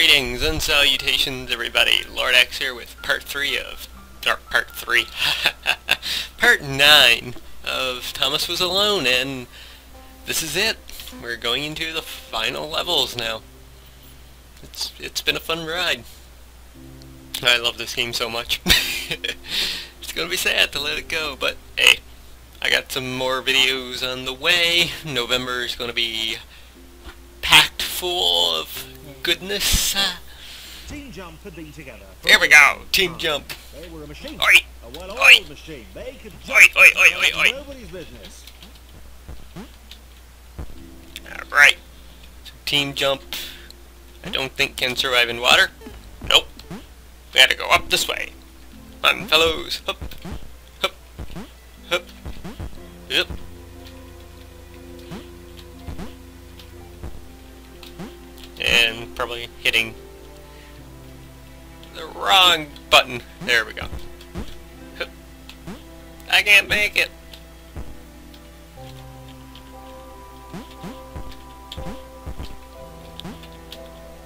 Greetings and salutations, everybody. Lord X here with part 9 of Thomas Was Alone, and this is it. We're going into the final levels now. It's been a fun ride. I love this game so much. It's gonna be sad to let it go, but hey, I got some more videos on the way. November is gonna be packed full of goodness. Team Jump had been together. Here we go, Team Jump. They were a machine. Oi. A well-oiled machine. They could jump. Oi, oi, oi, oi, oi. Nobody's business. Alright. So Team Jump, I don't think can survive in water. Nope. We gotta go up this way. Come on, fellows. Up. Up. Up. Yep. And probably hitting the wrong button. There we go. Hup. I can't make it.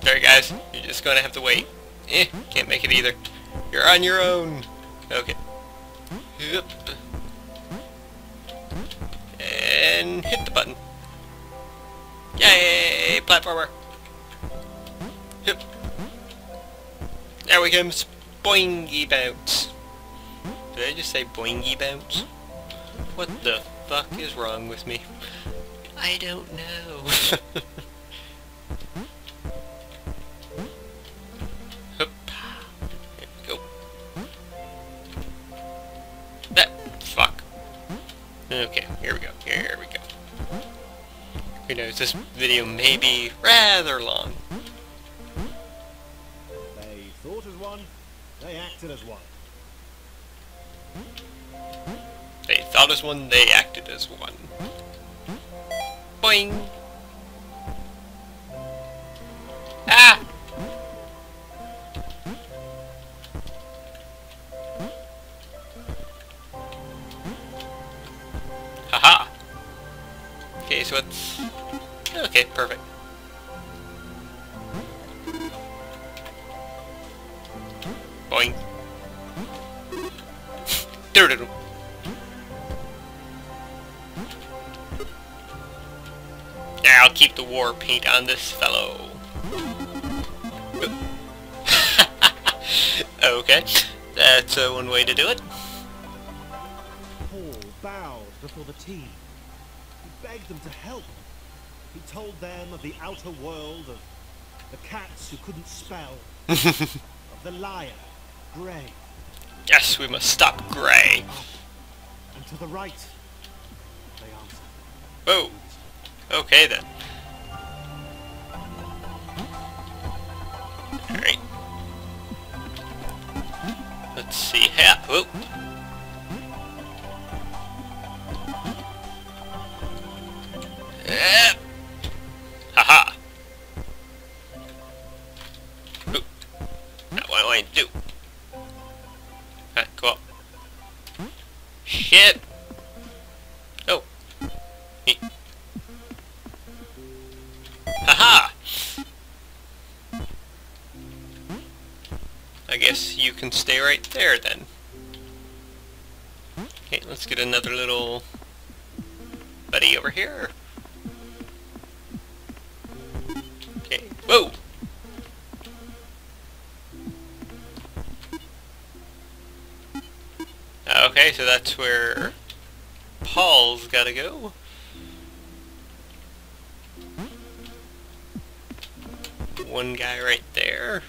Sorry guys, you're just gonna have to wait. Can't make it either. You're on your own. Okay. Hup. And hit the button. Yay! Platformer! Yep. There we go, boingy bounce. Did I just say boingy bounce? What the fuck is wrong with me? I don't know. Hup. There we go. That fuck. Okay, here we go. Here we go. Who knows? This video may be rather long. They acted as one. They thought as one, they acted as one. Boing! Ah! Haha! Okay, so it's... okay, perfect. Boing. Doodle. Yeah, I'll keep the war paint on this fellow. Okay, that's one way to do it. Paul bowed before the team. He begged them to help. He told them of the outer world, of the cats who couldn't spell, of the lion. Grey. Yes, we must stop Grey. And to the right, they answered. Oh. Okay then. Alright. Let's see here. Whoa. Yeah. Haha. Now what do I do? Go up. Shit! Oh. Haha! I guess you can stay right there then. Okay, let's get another little buddy over here. Okay. Whoa! Okay, so that's where Paul's gotta go. One guy right there.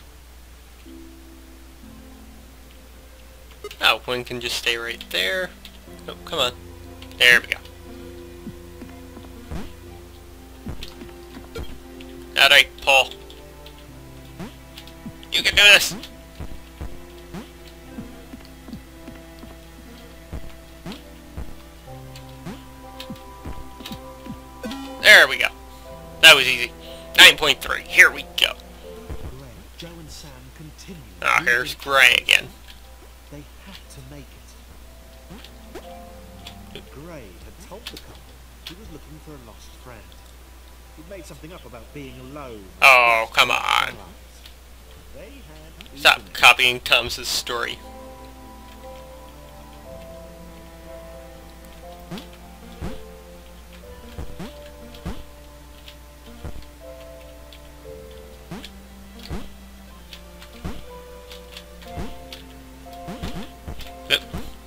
Oh, one can just stay right there. Oh, come on. There we go. Alright, Paul. You can do this! There we go. That was easy. 9.3. Here we go. Ah, here's Grey again. They had to make it. Grey had told the couple he was looking for a lost friend. He made something up about being alone. Oh, come on. copying Thomas's story.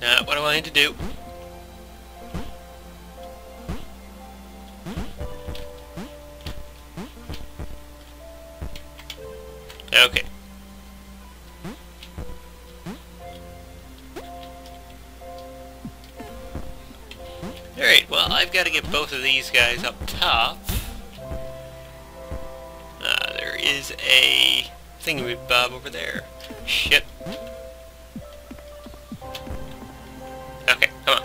Not what I wanted to do. Okay. Alright, well, I've got to get both of these guys up top. There is a thingamabob over there. Shit. Okay, come on.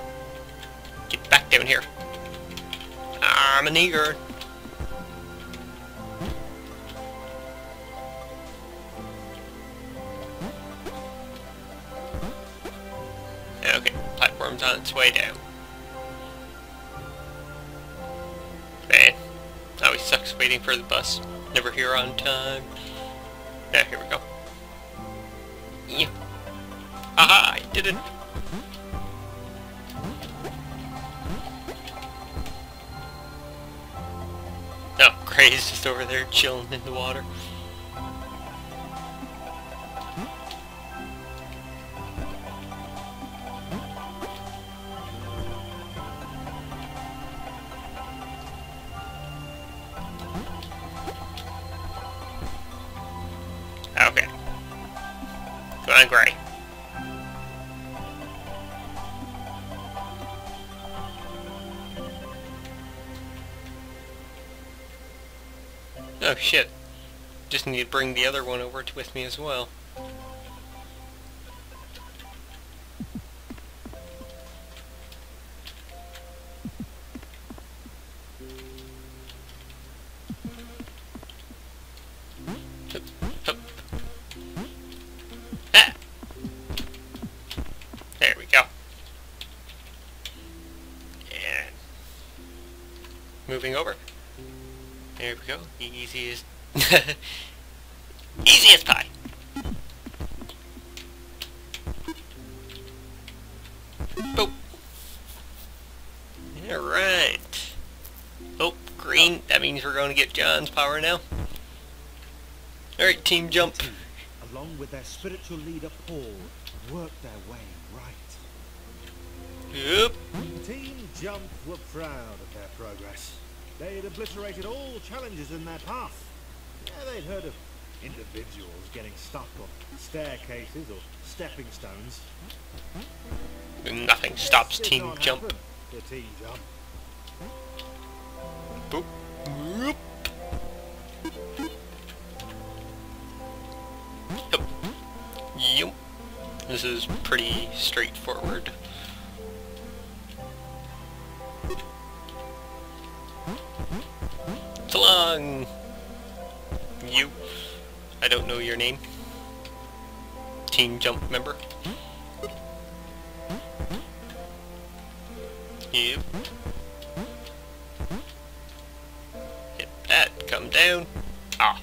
Get back down here. I'm an eager. Okay, platform's on its way down. Man, always sucks waiting for the bus. Never here on time. Now, here we go. Yeah. Aha, I did it! Oh, Gray's just over there chilling in the water. Okay. Come on, Gray. Oh shit. Just need to bring the other one over with me as well. Moving over. There we go. The easiest... easiest pie! Boop! Alright. Oh, green. That means we're going to get John's power now. Alright, team jump. Along with their spiritual leader, Paul, work their way right. Yep. Team Jump were proud of their progress. They'd obliterated all challenges in their path. Yeah, they'd heard of individuals getting stuck on staircases or stepping stones. Nothing stops Team Jump. The Team Jump. Boop. Boop. Boop. Yep. This is pretty straightforward. So long, you. I don't know your name. Team Jump member. Yep. Hit that. Come down. Ah.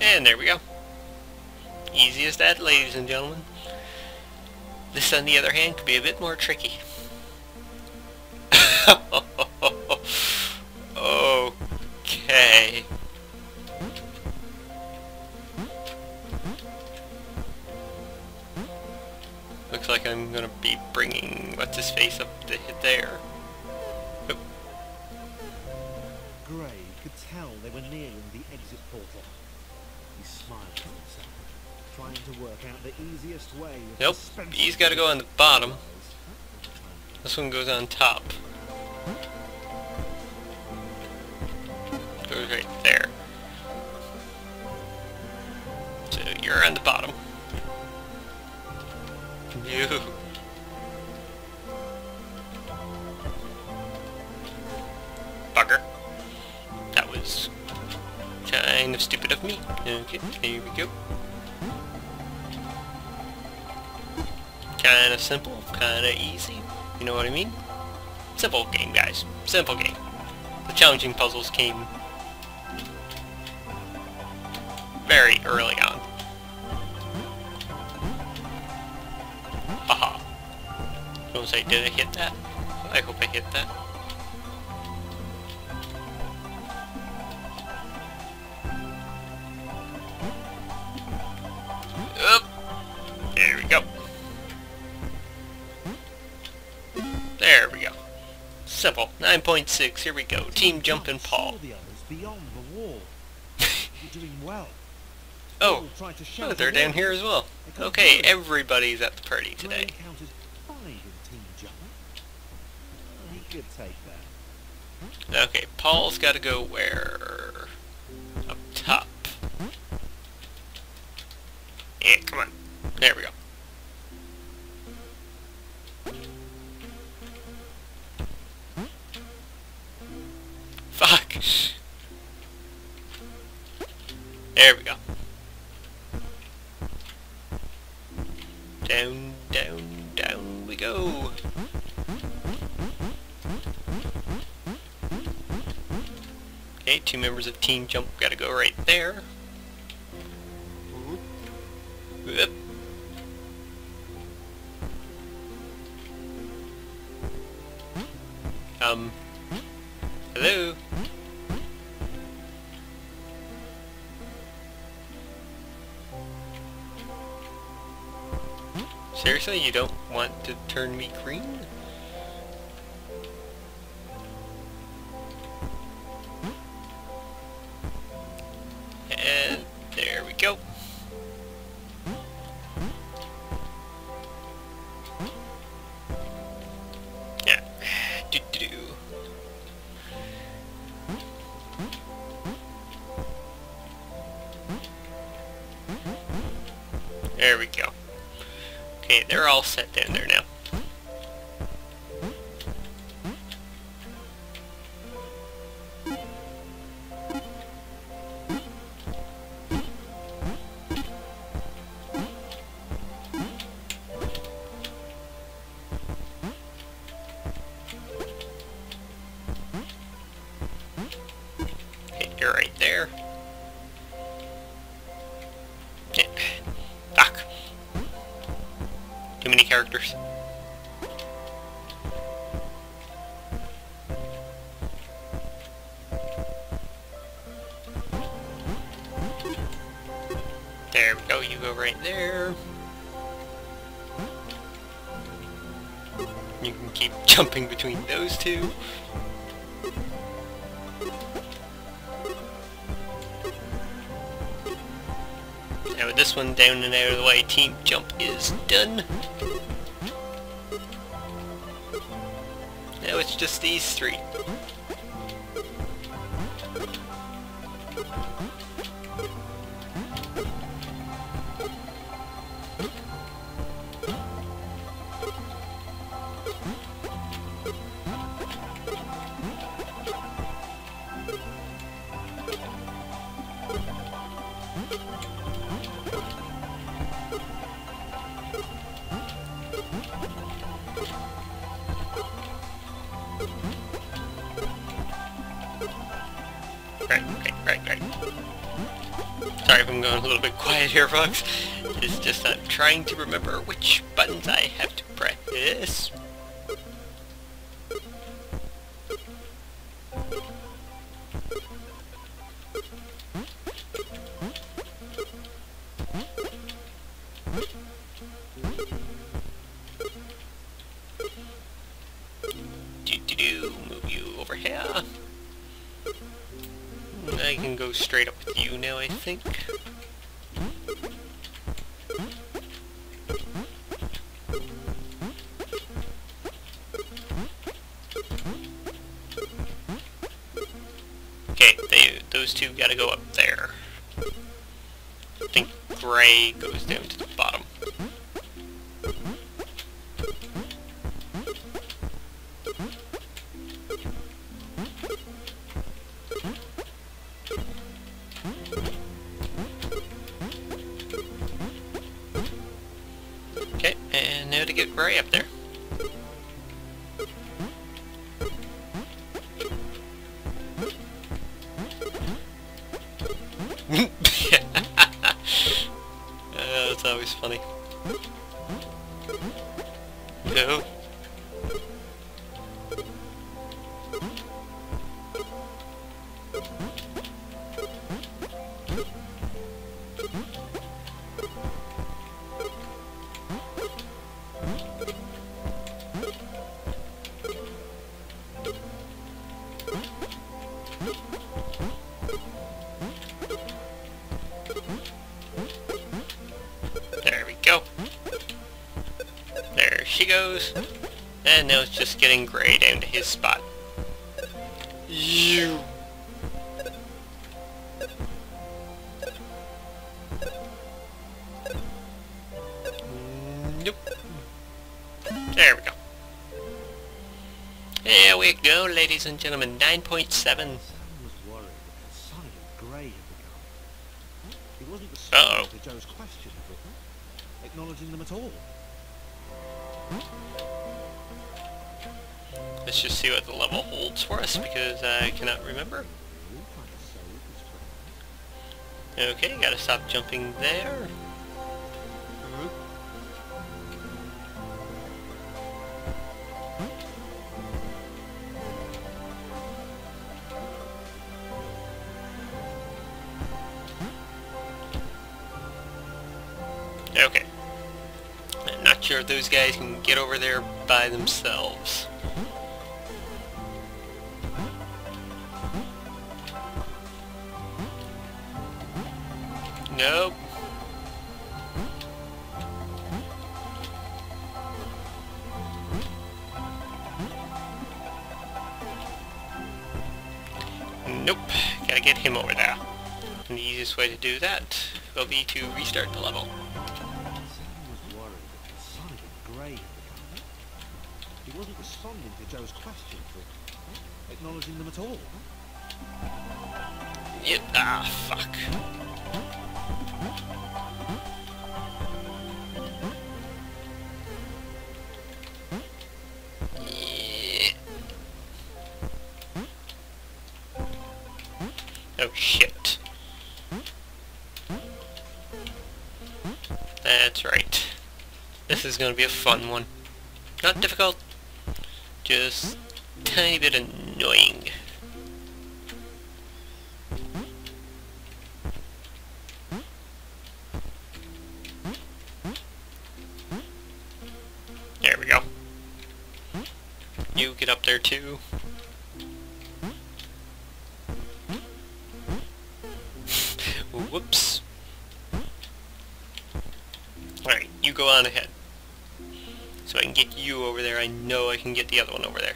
And there we go. Easy as that, ladies and gentlemen. This, on the other hand, could be a bit more tricky. Okay. Looks like I'm gonna be bringing what's-his-face up to hit there. Oh. Gray could tell they were nearing the exit portal. He smiled at himself, trying to work out the easiest way. Nope, he's got to go on the bottom. This one goes on top. Goes right there. So you're on the bottom. You. Bugger. That was kind of stupid of me. Okay, here we go. Kinda simple, kinda easy. You know what I mean? Simple game, guys. Simple game. The challenging puzzles came very early on. Haha. I was like, did I hit that? I hope I hit that. There we go. There we go. Simple. 9.6. Here we go. Team Jump and Paul. Oh, they're down here as well. Okay, everybody's at the party today. Okay, Paul's got to go where? Up top. Yeah, come on. There we go. Fuck. There we go. Down, down, down we go. Okay, two members of Team Jump gotta go right there. Whoop. Hello? Seriously, you don't want to turn me green? And there we go. Yeah. Do-do-do. There we go. Okay, they're all set down there now. Okay, you're right there. Too many characters. There we go, you go right there. You can keep jumping between those two. Now with this one down and out of the way, Team Jump is done. Now it's just these three. Right. Sorry if I'm going a little bit quiet here, folks. It's just I'm trying to remember which buttons I have to press. Move you over here. I can go straight up with you now, I think. Okay, those two gotta go up there. I think gray goes down to the bottom. Okay, and now to get Gray up there. There we go. There she goes. And now it's just getting Gray down to his spot. You. Nope. There we go. There we go, ladies and gentlemen. 9.7. Uh-oh. Joe's question for acknowledging them at all. Let's just see what the level holds for us, because I cannot remember. Okay, gotta stop jumping there. Okay. I'm not sure if those guys can get over there by themselves. Nope. Nope. Gotta get him over there. And the easiest way to do that will be to restart the level. He wasn't responding to Joe's question for acknowledging them at all. Yep. Ah, fuck. Oh shit. That's right. This is gonna be a fun one. Not difficult. Just tiny bit annoying. There we go. You get up there too. Whoops. Alright, you go on ahead. So I can get you over there. I know I can get the other one over there.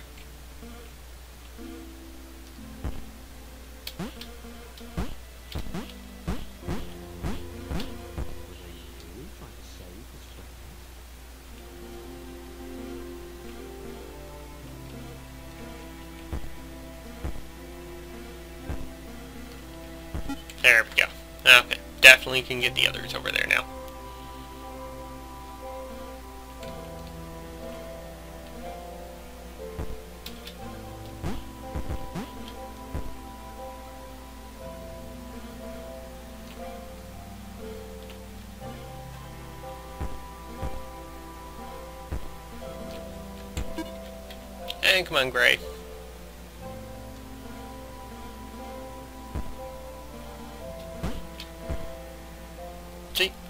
There we go. Okay, definitely can get the others over there now. And come on, Gray.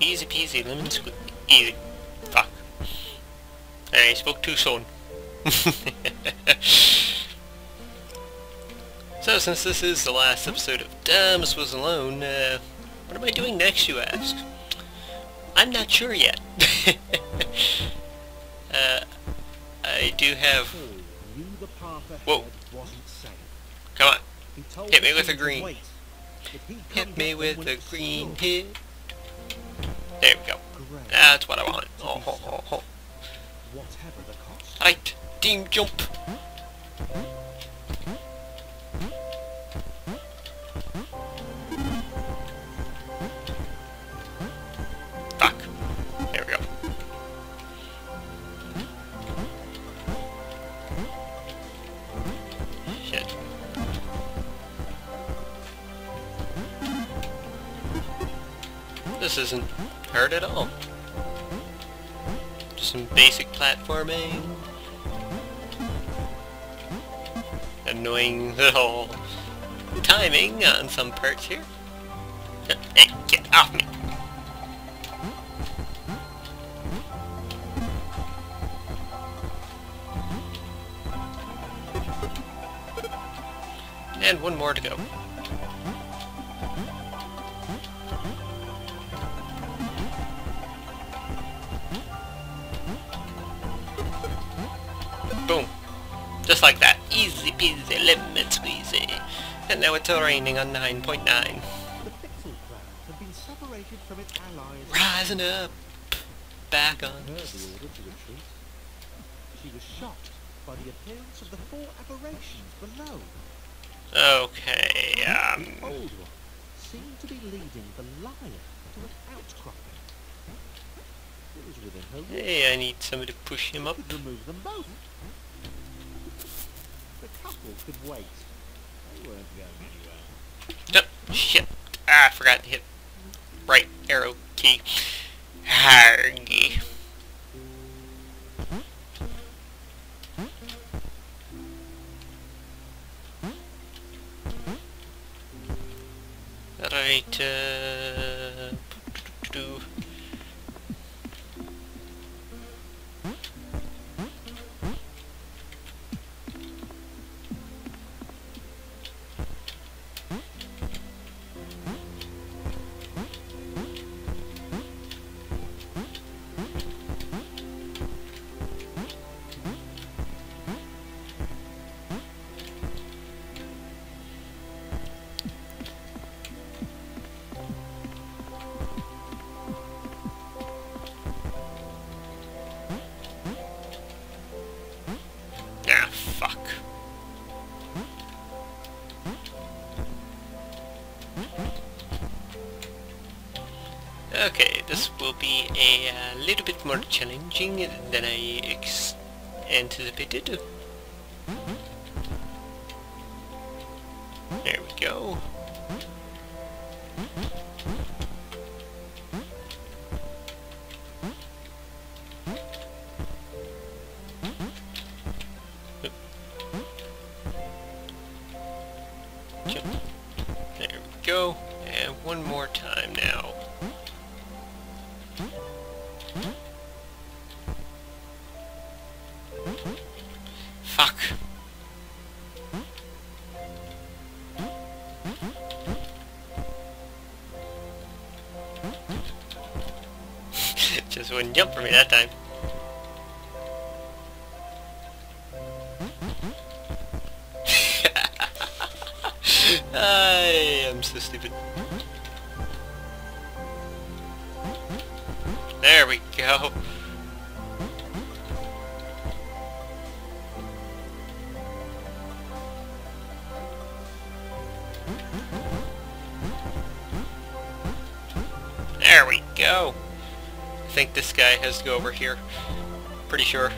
Easy peasy, lemon squeezy. Easy. Fuck. I spoke too soon. So, since this is the last episode of Thomas Was Alone, what am I doing next, you ask? I'm not sure yet. I do have... Whoa. Come on. Hit me with a green. Hit me with a green hit. There we go. That's what I want. Oh, ho, ho, ho. Alright, team jump. Fuck. There we go. Shit. This isn't hurt at all. Just some basic platforming. Annoying little timing on some parts here. Get off me! And one more to go. Boom. Just like that. Easy peasy, lemon squeezy. And now it's raining on 9.9. The pixel cloud had been separated from its allies. Rising up. Back on. She was shocked by the appearance of the four aberrations below. Okay, The old one seemed to be leading the lion to an outcropping. It was within her reach. Hey, I need somebody to push him up. Could remove them both. The couple could wait. They weren't going anywhere. Oh, shit. Ah, I forgot to hit right arrow key. Hargy. Right, okay, this will be a little bit more challenging than I anticipated. There we go. There we go, and one more time now. Fuck. Just wouldn't jump for me that time. I am so stupid. There we go. There we go. I think this guy has to go over here. Pretty sure.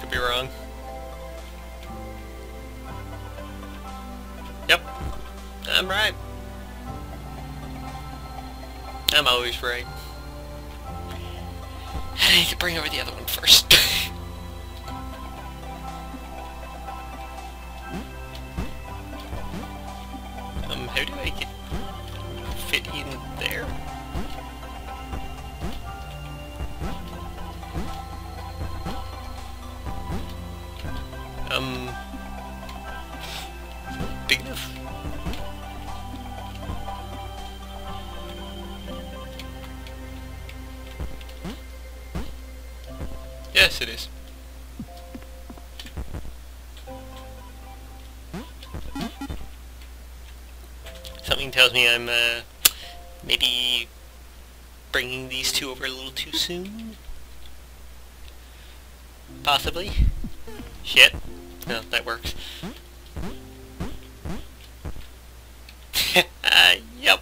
Could be wrong. Yep. I'm right. I'm always right. I need to bring over the other one first. How do I get fit in there? Big enough. Yes, it is. Something tells me I'm maybe bringing these two over a little too soon. Possibly. Shit. No, that works. Yep.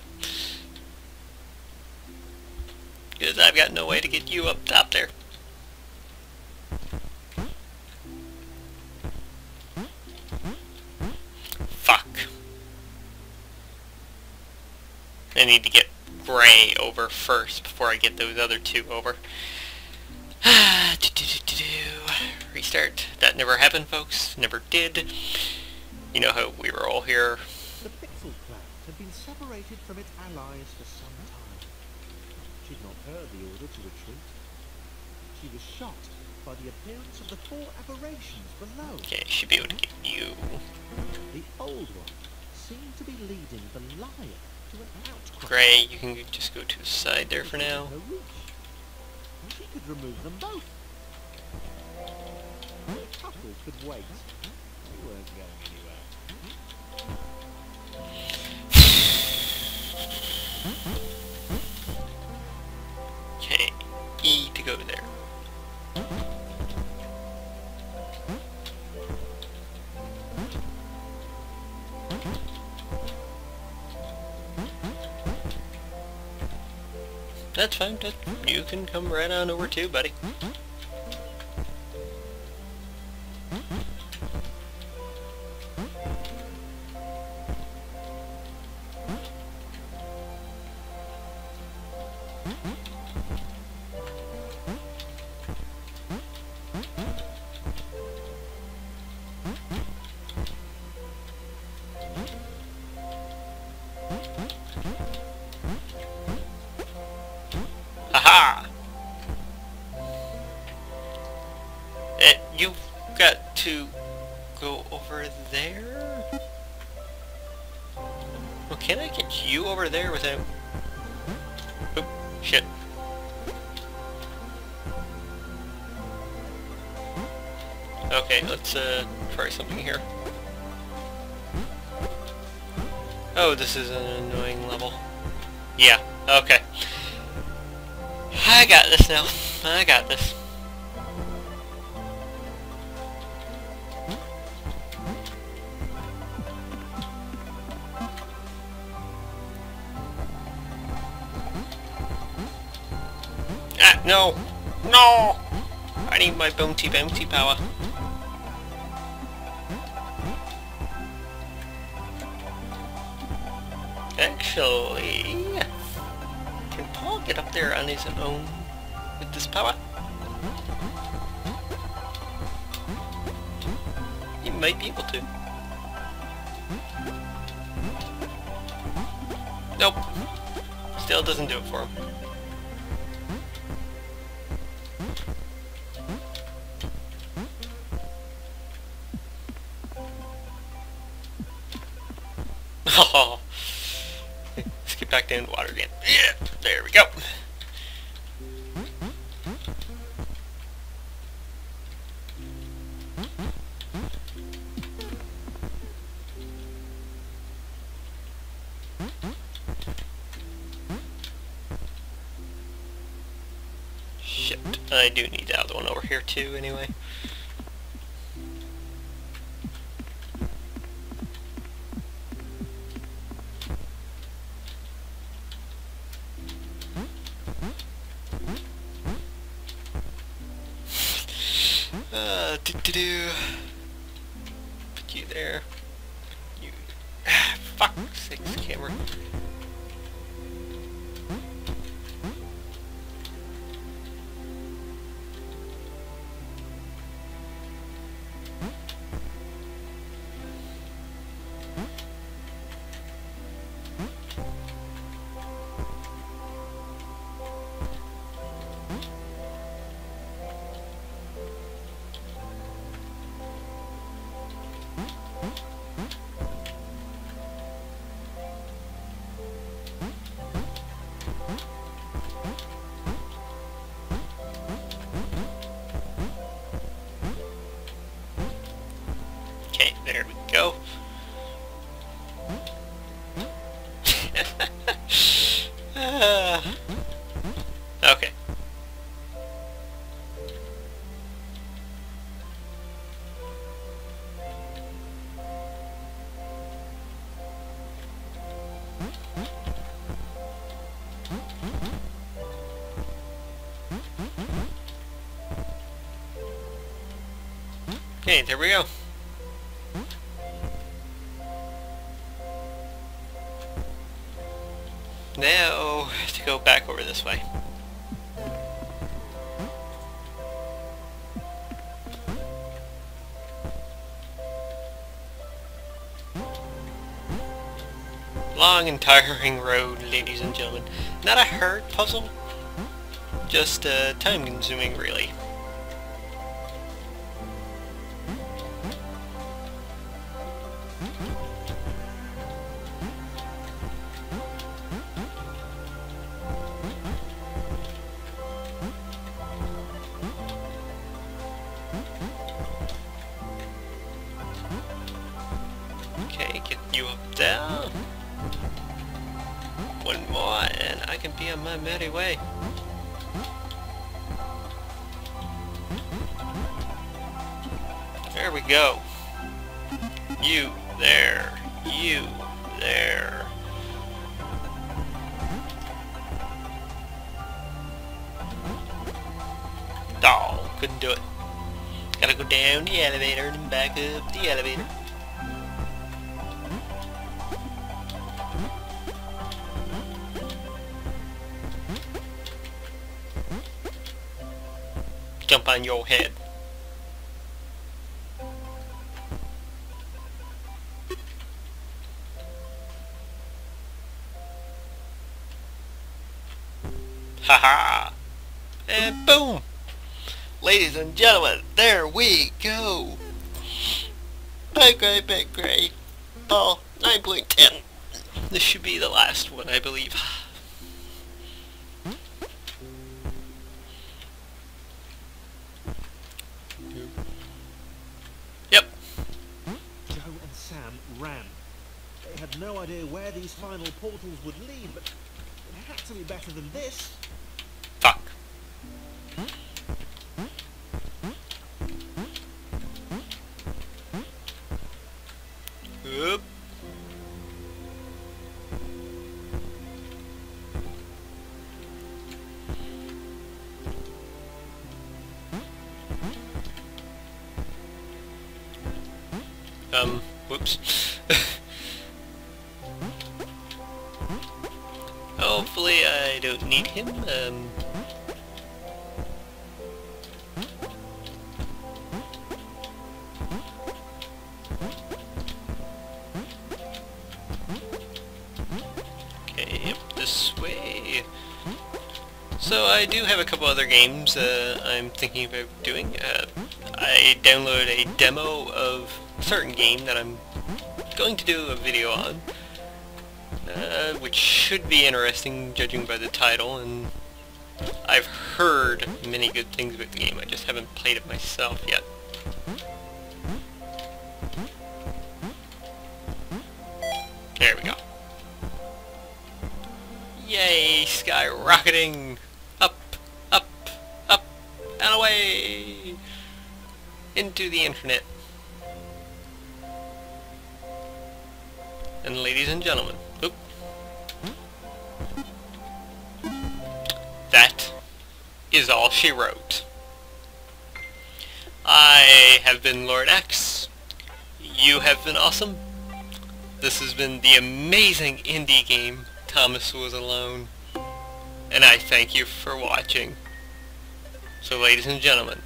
Because I've got no way to get you up top there. I need to get Gray over first before I get those other two over. Restart. That never happened, folks. Never did. You know how we were all here separated from its allies for some time. She'd not heard the order to retreat. She was shocked by the appearance of the four aberrations below. Yeah, she should be able to get you. The old one seemed to be leading the lion to an outcry. Great, you can just go to the side there for now. She could remove them both. The couple could wait. They weren't going anywhere. Okay, E to go there. That's fine, you can come right on over too, buddy. Okay, let's try something here. Oh, this is an annoying level. Yeah, okay. I got this now. I got this. Ah, no! No! I need my bounty bounty power. Actually, can Paul get up there on his own with this power? He might be able to. Nope. Still doesn't do it for him. Oh. Let's get back down to water again. Yeah, there we go. Shit, I do need the other one over here too anyway. Put you there. You. Ah, fuck sakes, camera. There we go. Okay. Okay, there we go. Now, to go back over this way. long and tiring road, ladies and gentlemen. Not a hard puzzle, just time consuming really. Okay, get you up there. One more and I can be on my merry way. There we go. You there. You there. Oh, couldn't do it. Gotta go down the elevator and then back up the elevator. Jump on your head. Haha! And boom! Ladies and gentlemen, there we go! Back right. Ball 9.10. This should be the last one, I believe. Had no idea where these final portals would lead, but it had to be better than this. Fuck. Oop. Whoops. Hopefully I don't need him. Okay, up this way. So I do have a couple other games I'm thinking about doing. I downloaded a demo of a certain game that I'm going to do a video on. Which should be interesting, judging by the title, and I've heard many good things about the game. I just haven't played it myself yet. There we go. Yay! Skyrocketing! Up, up, up, and away! Into the internet. And ladies and gentlemen, oop. That is all she wrote. I have been Lord X. You have been awesome. This has been the amazing indie game, Thomas Was Alone. And I thank you for watching. So ladies and gentlemen,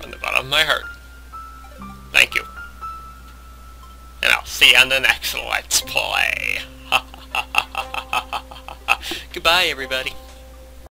from the bottom of my heart, thank you. And I'll see you on the next Let's Play. Goodbye, everybody.